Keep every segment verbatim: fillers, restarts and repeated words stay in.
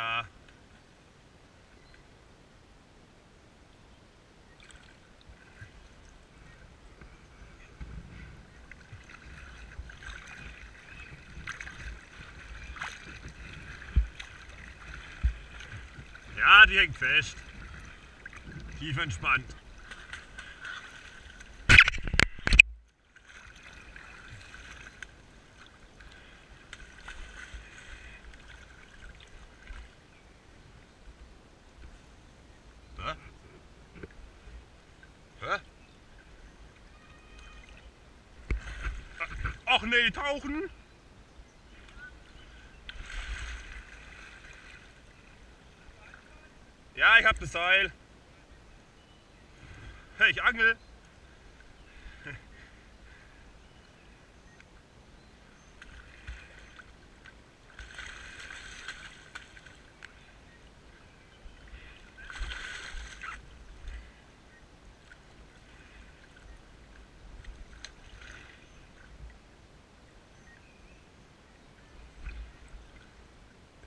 Ja. Ja, die hängt fest. Tief entspannt. Ach nee, tauchen! Ja, ich hab das Seil. Hey, ich angel.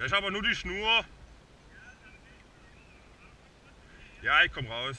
Ich habe nur die Schnur. Ja, ich komme raus.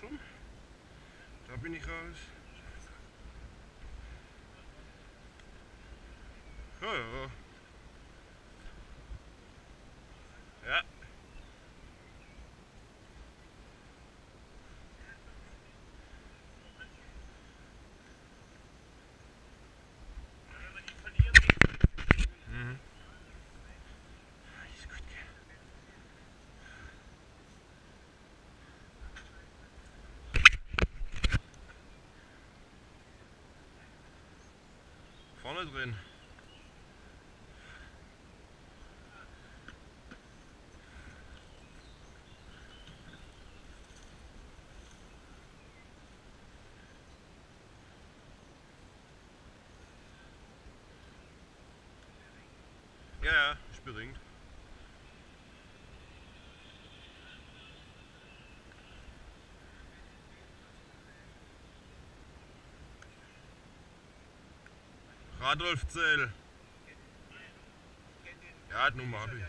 Schon. Da bin ich raus. Oh, ja. Ja. Vorne drin. Ja, ja, ist beringt. Radboudseel. Ja, die Nummer habe ich.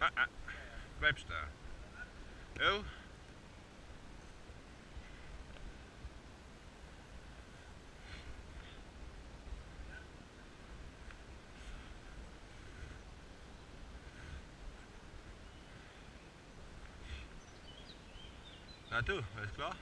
Ah, ah, bleibst da. Jo. Na du, alles klar?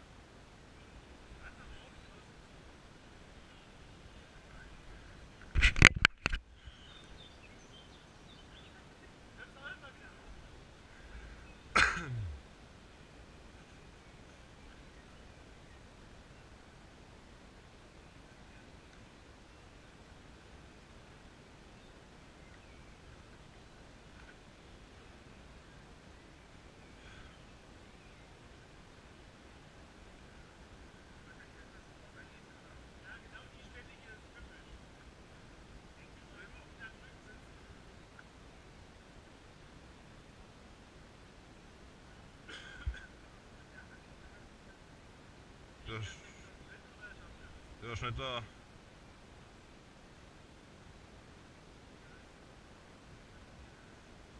Der ist nicht da.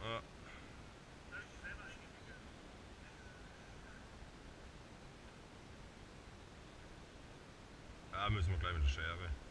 Ja. Da müssen wir gleich mit der Schere.